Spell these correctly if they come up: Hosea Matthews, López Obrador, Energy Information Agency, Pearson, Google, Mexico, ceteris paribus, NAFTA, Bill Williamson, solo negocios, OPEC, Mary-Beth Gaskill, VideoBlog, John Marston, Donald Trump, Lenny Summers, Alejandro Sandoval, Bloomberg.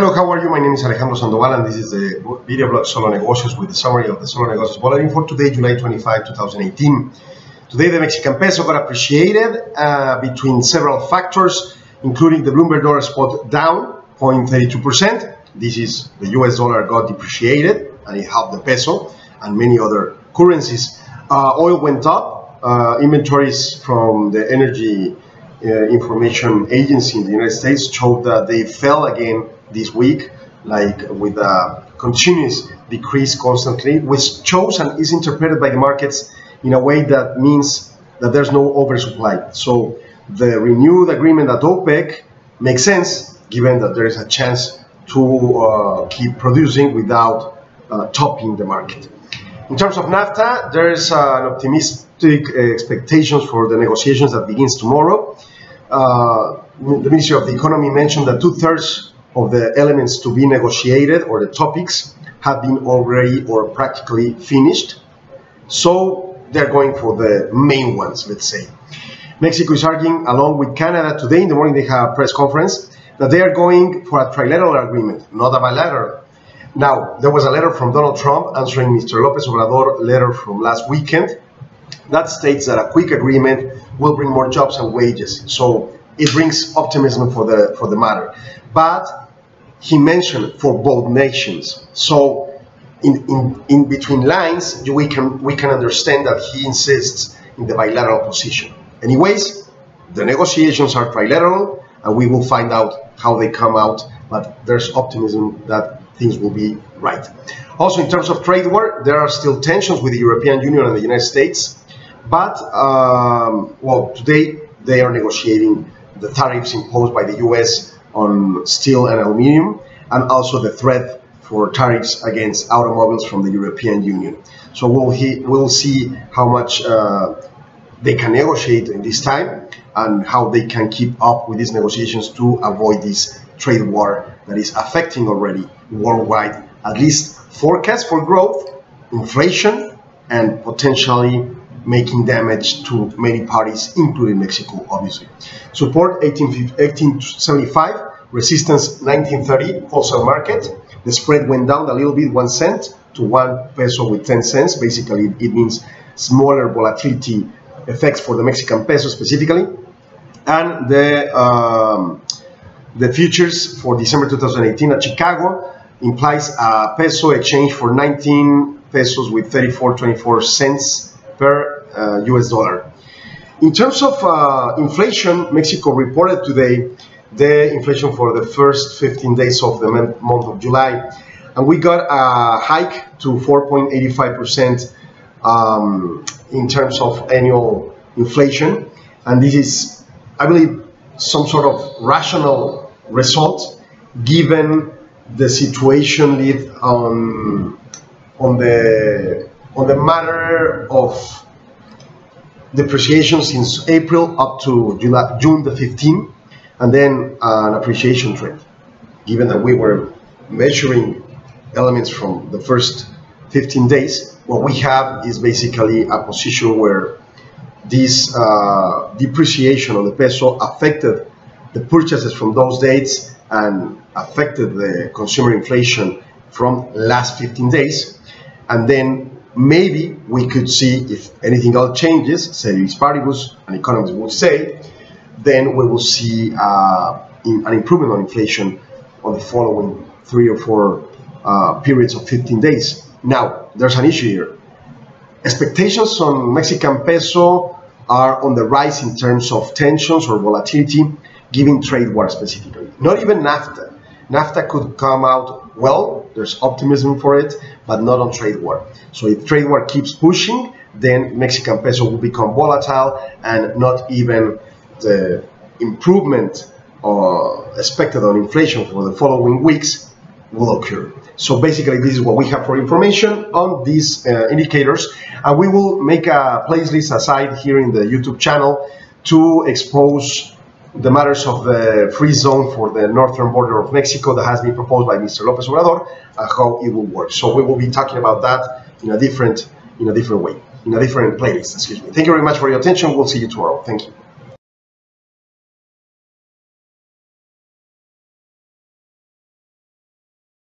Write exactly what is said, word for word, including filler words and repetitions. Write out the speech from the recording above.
Hello, how are you? My name is Alejandro Sandoval, and this is the video blog Solo Negocios with the summary of the Solo Negocios bulletin for today, July twenty-fifth, two thousand eighteen. Today, the Mexican peso got appreciated uh, between several factors, including the Bloomberg dollar spot down zero point three two percent. This is the U S dollar got depreciated, and it helped the peso and many other currencies. Uh, oil went up. Uh, inventories from the Energy Uh, Information Agency in the United States showed that they fell again this week, like with a continuous decrease constantly, which shows and is interpreted by the markets in a way that means that there's no oversupply. So the renewed agreement at OPEC makes sense, given that there is a chance to uh, keep producing without uh, topping the market. In terms of NAFTA, there is uh, an optimistic uh, expectations for the negotiations that begins tomorrow. Uh, the Ministry of the Economy mentioned that two-thirds of the elements to be negotiated, or the topics, have been already or practically finished. So they're going for the main ones, let's say. Mexico is arguing, along with Canada, today in the morning they have a press conference, that they are going for a trilateral agreement, not a bilateral. Now, there was a letter from Donald Trump answering Mister López Obrador's letter from last weekend that states that a quick agreement will bring more jobs and wages. So it brings optimism for the, for the matter. But he mentioned for both nations. So in, in, in between lines, you, we, can, we can understand that he insists in the bilateral position. Anyways, the negotiations are trilateral, and we will find out how they come out. But there's optimism that things will be right. Also, in terms of trade war, there are still tensions with the European Union and the United States. But, um, well, today they are negotiating the tariffs imposed by the U S on steel and aluminium, and also the threat for tariffs against automobiles from the European Union. So we'll, he, we'll see how much uh, they can negotiate in this time, and how they can keep up with these negotiations to avoid this trade war that is affecting already worldwide, at least forecast for growth, inflation, and potentially making damage to many parties, including Mexico, obviously. Support eighteen seventy-five, resistance nineteen thirty, wholesale market. The spread went down a little bit, one cent to one peso with ten cents. Basically, it means smaller volatility effects for the Mexican peso specifically. And the um, the futures for December two thousand eighteen at Chicago implies a peso exchange for nineteen pesos with thirty-four point two four cents per uh, U S dollar. In terms of uh, inflation, Mexico reported today the inflation for the first fifteen days of the month of July, and we got a hike to four point eight five percent um, in terms of annual inflation, and this is, I believe, some sort of rational result given the situation lead on on the on the matter of depreciation since April up to July, June the fifteenth, and then an appreciation trend, given that we were measuring elements from the first fifteen days. What we have is basically a position where this uh, depreciation of the peso affected the purchases from those dates and affected the consumer inflation from last fifteen days. And then maybe we could see if anything else changes, ceteris paribus, and economists would say, then we will see uh, in, an improvement on inflation on the following three or four uh, periods of fifteen days. Now, there's an issue here. Expectations on Mexican peso are on the rise in terms of tensions or volatility, given trade war specifically. Not even NAFTA. NAFTA could come out well, there's optimism for it, but not on trade war. So if trade war keeps pushing, then Mexican peso will become volatile, and not even the improvement uh, expected on inflation for the following weeks will occur. So basically, this is what we have for information on these uh, indicators, and we will make a playlist aside here in the YouTube channel to expose the matters of the free zone for the northern border of Mexico that has been proposed by Mister López Obrador and how it will work. So we will be talking about that in a different in a different way, in a different playlist. Excuse me. Thank you very much for your attention. We'll see you tomorrow. Thank you.